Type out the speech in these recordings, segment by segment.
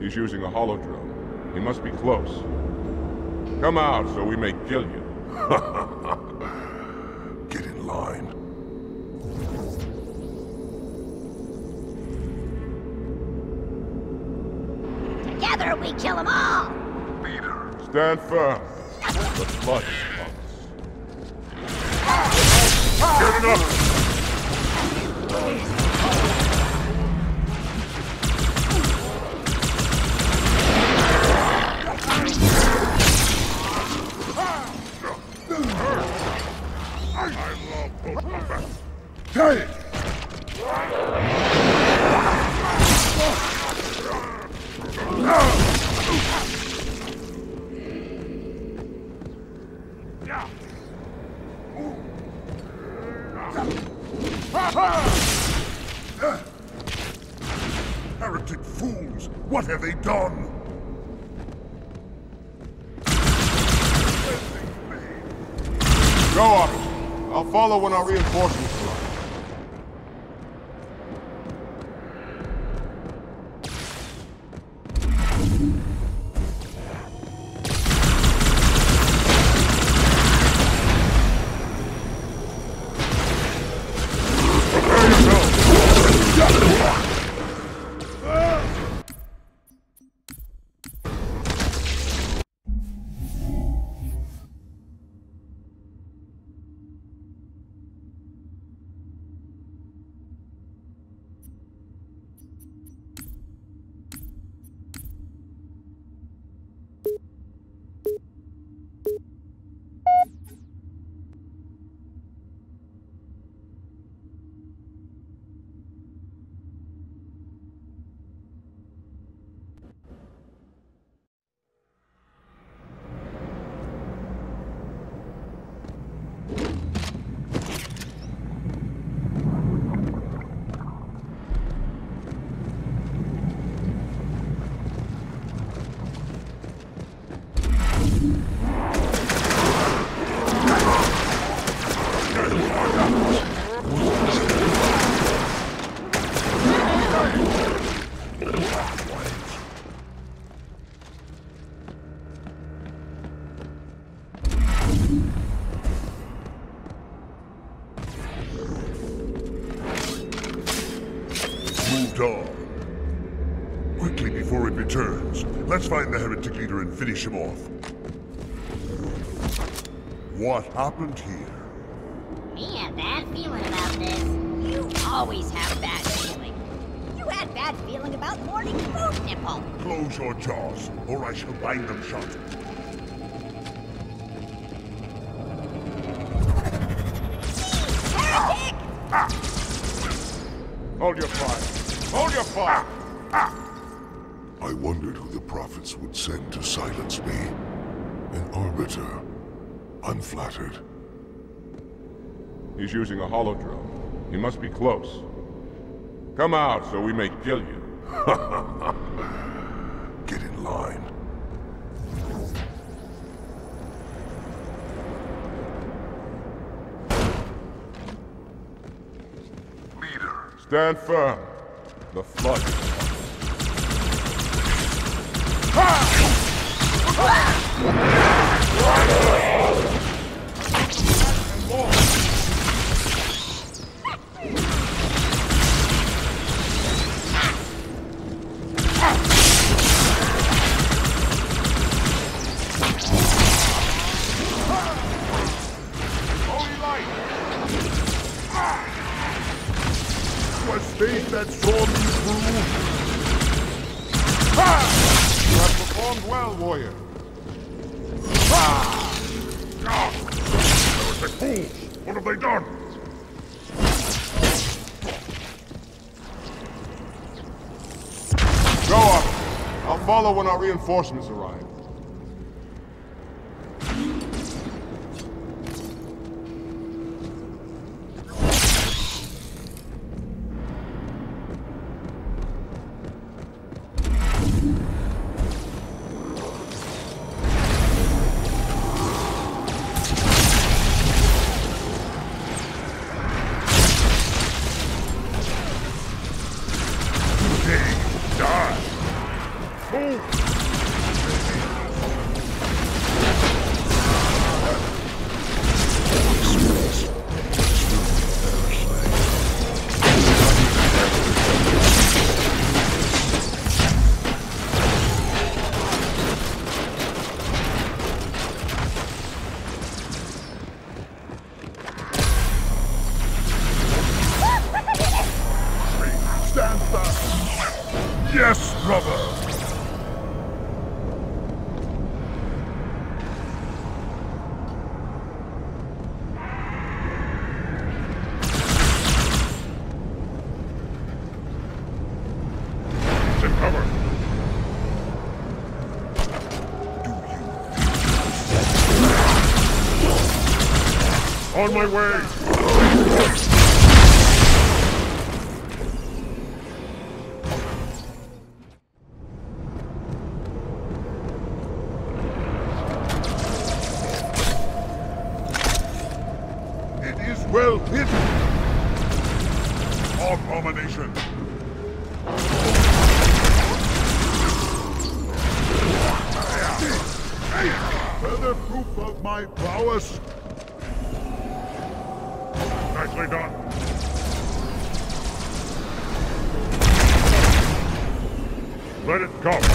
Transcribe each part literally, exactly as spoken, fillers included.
He's using a hollow drone. He must be close. Come out, so we may kill you. Get in line. Together we kill them all! Peter, stand firm. The Flood is close. Get it up! When our reinforcements . Find the heretic leader and finish him off. What happened here? Me have bad feeling about this. You always have bad feeling. You had bad feeling about morning food, Nipple. Close your jaws, or I shall bind them shut. Jeez, heretic! Ah. Ah. Hold your fire. Hold your fire. Ah. Ah. I wondered who the prophets would send to silence me. An Arbiter. Unflattered. He's using a hollow drone. He must be close. Come out, so we may kill you. Get in line. Leader. Stand firm. The Flood. was faith that saw me through. Ha! You have performed well, warrior. Ha! God! Those are fools! What have they done? Go up. I'll follow when our reinforcements arrive. Yes, brother! Take cover! On my way! Well hidden! Abomination! Further proof of my prowess! Nicely done! Let it come!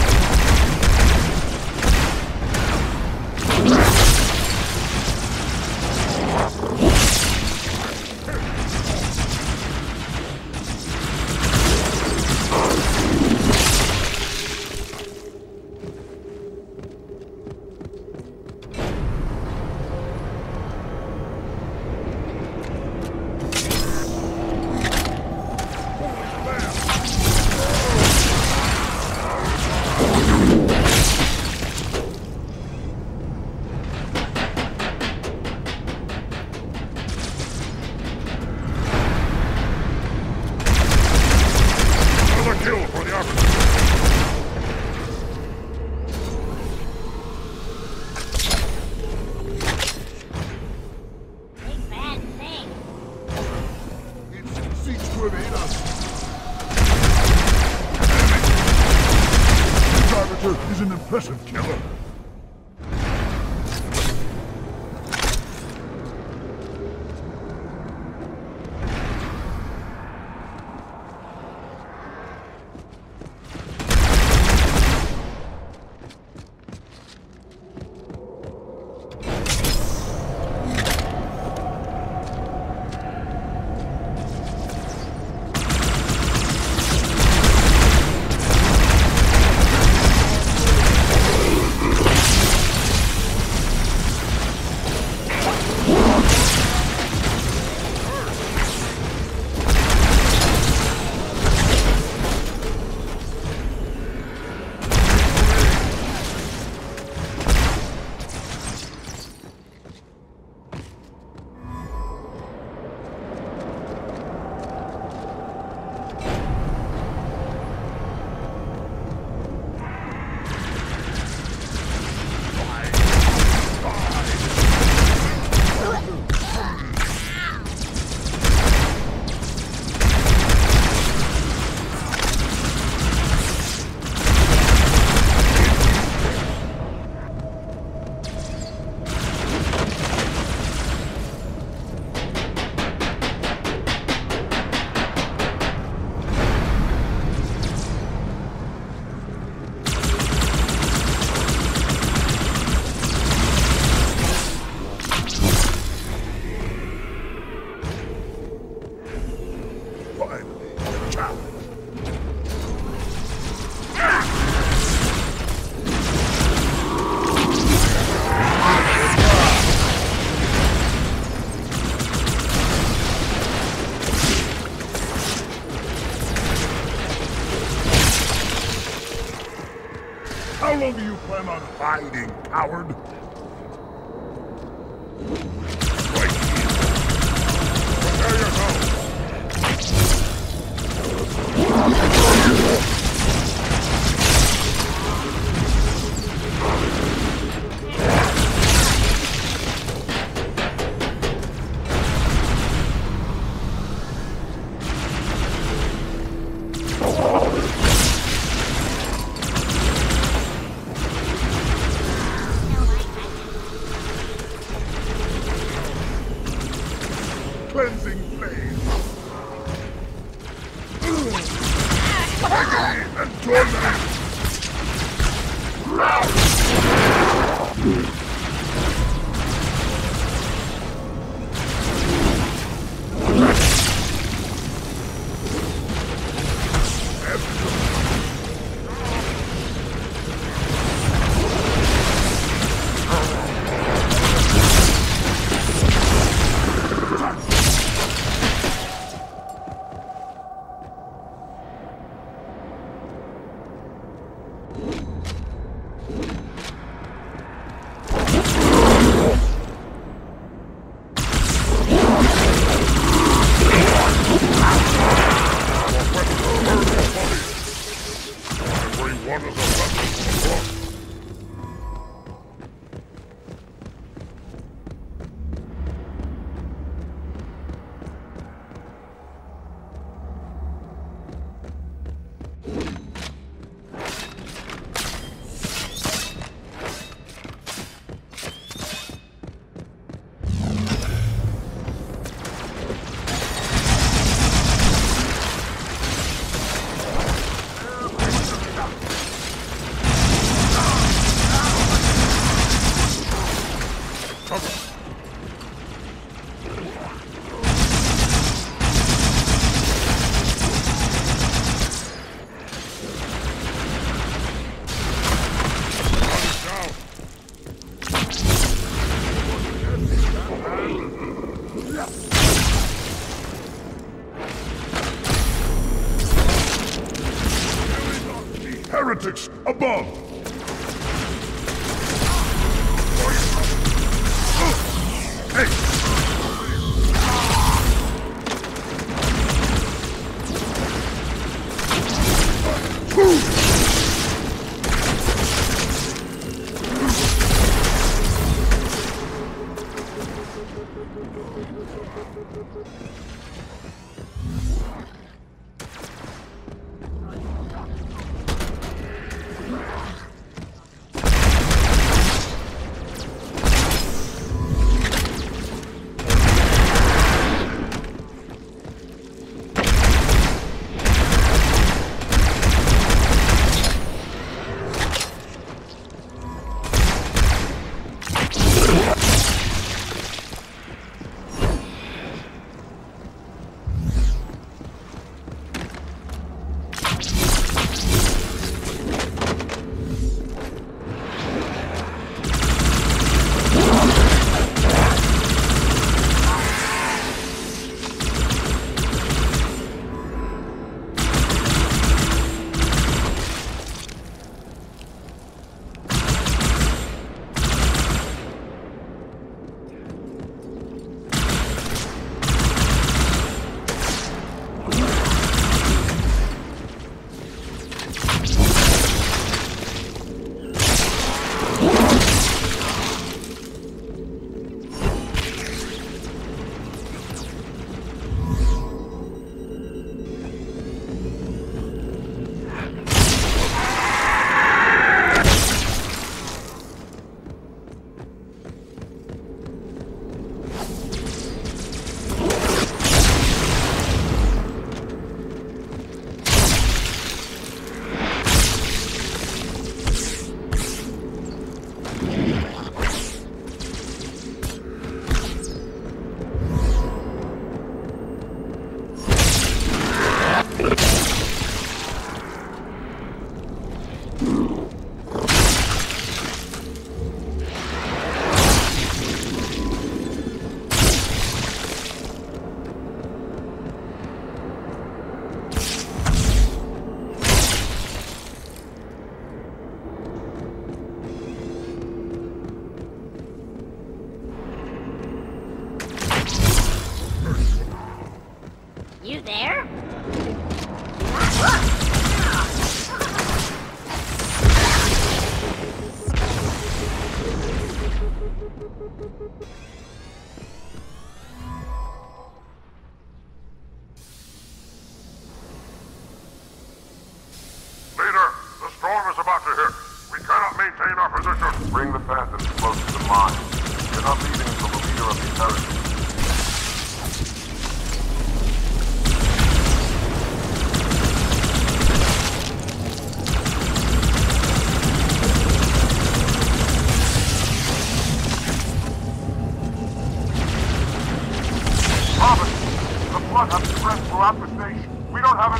He's an impressive killer. long do you plan on hiding, coward? Right here. Prepare yourself. Cleansing flame. Agony and torment. Heretics above! Come on.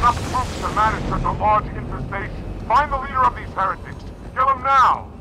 Enough troops to manage such a large infestation. Find the leader of these heretics. Kill him now!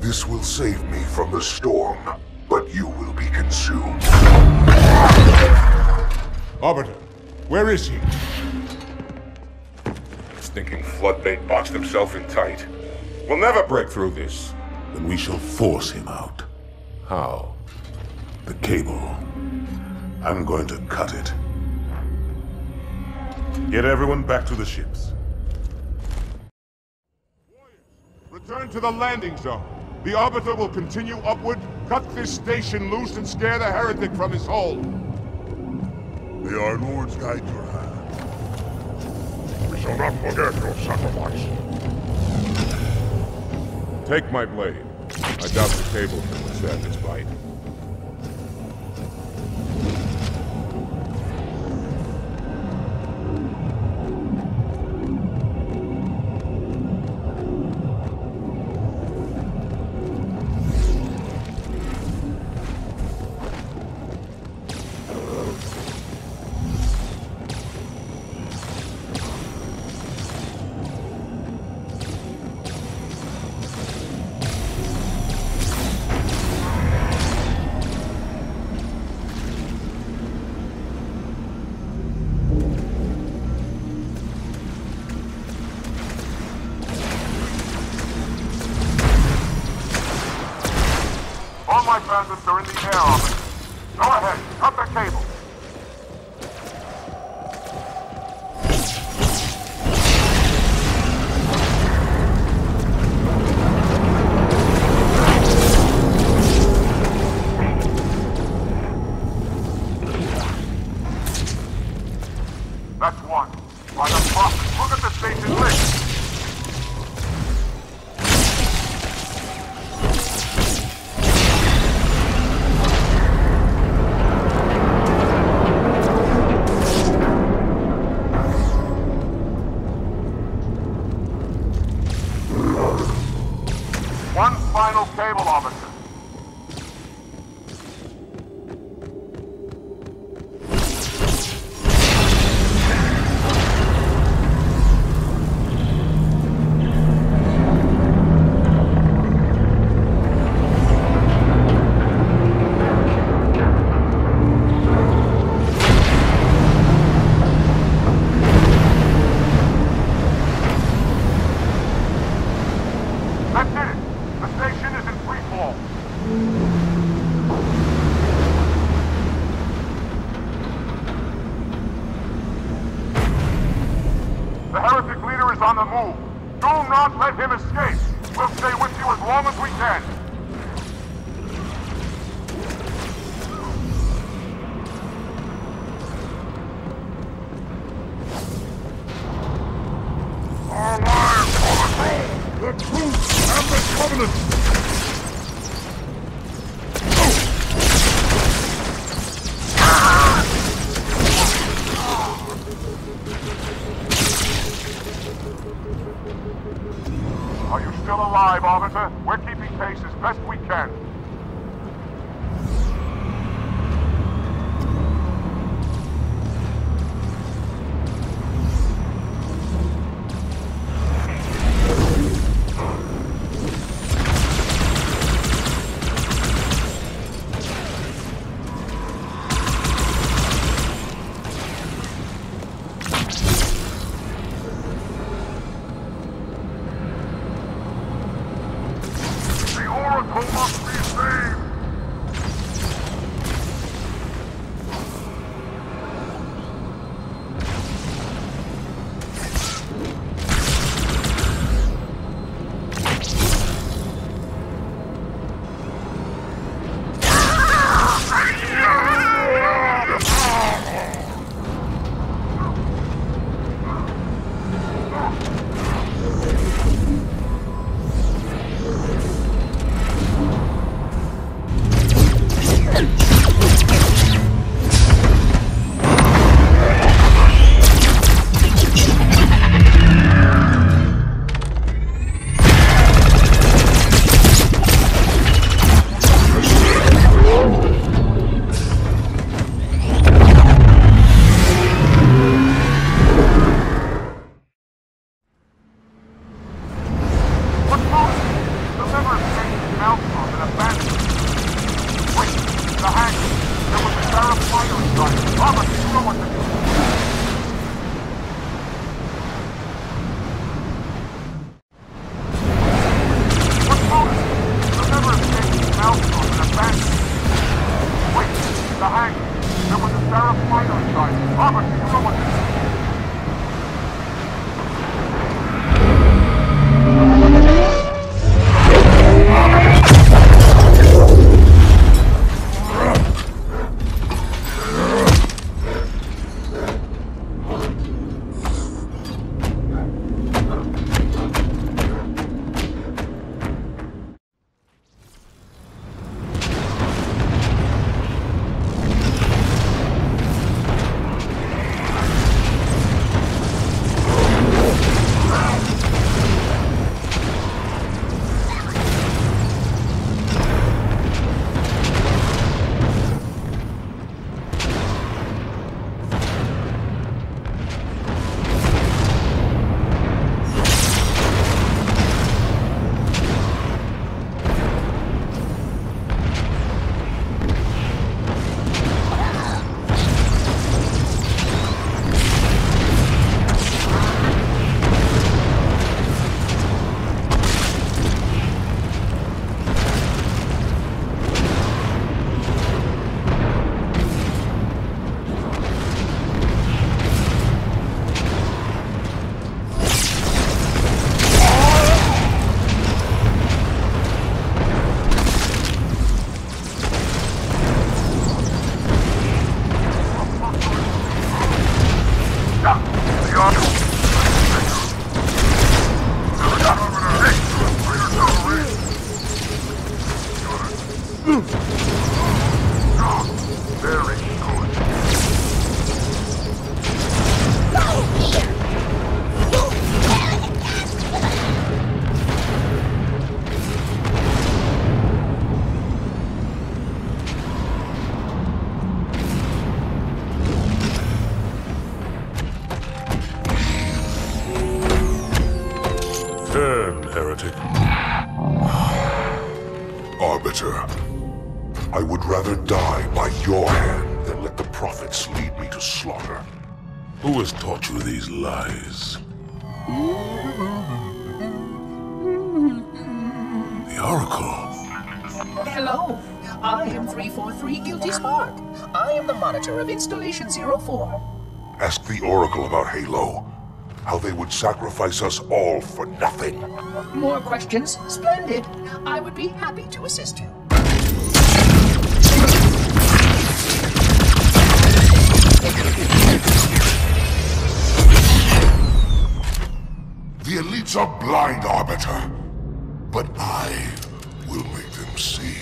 This will save me from the storm, but you will be consumed. Arbiter, where is he? Stinking floodbait boxed himself in tight. We'll never break through this. Then we shall force him out. How? The cable. I'm going to cut it. Get everyone back to the ships. Return to the landing zone. The Arbiter will continue upward, cut this station loose, and scare the heretic from his hold. They are Lord's guide to our hand. We shall not forget your sacrifice. Take my blade. I doubt the cable can withstand its bite. My bandits are in the air, Arbiter. Go ahead, cut the cable. That's one. By the prophet, look at the station list. One final cable, Arbiter. The heretic leader is on the move. Do not let him escape. We'll stay with you as long as we can. Alive for the goal! The truth and the covenant! Oh. Arbiter. We're keeping pace as best we can. I would rather die by your hand than let the prophets lead me to slaughter. Who has taught you these lies? The Oracle. Hello. I am three forty-three Guilty Spark. I am the monitor of Installation zero four. Ask the Oracle about Halo. How they would sacrifice us all for nothing. More questions? Splendid. I would be happy to assist you. The elites are blind, Arbiter. But I will make them see.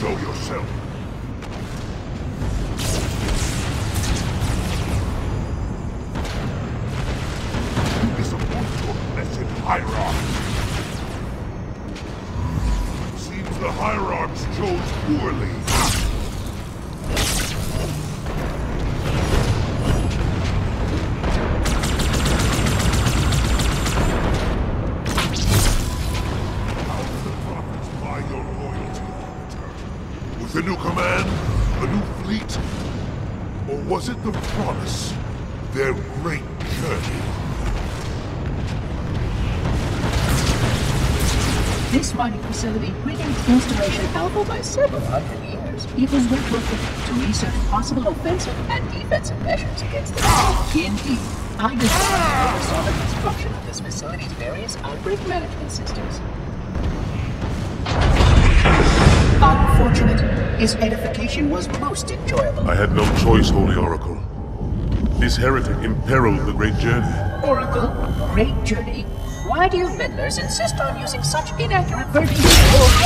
Show yourself. You disappoint your blessed hierarch. Seems the hierarchs chose poorly. The new command? The new fleet? Or was it the promise? Their great journey? This mining facility predates Installation Alpha by several hundred years. It was retrofitted to research possible offensive and defensive measures against the ah. Indeed. I decided to focus on the construction of this facility's various outbreak management systems. Unfortunate, his edification was most enjoyable. I had no choice, Holy Oracle. This heretic imperiled the Great Journey. Oracle? Great Journey? Why do you meddlers insist on using such inaccurate versions of...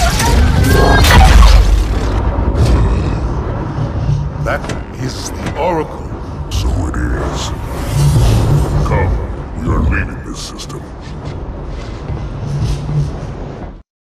That is the Oracle. So it is. Come, we are leaving this system.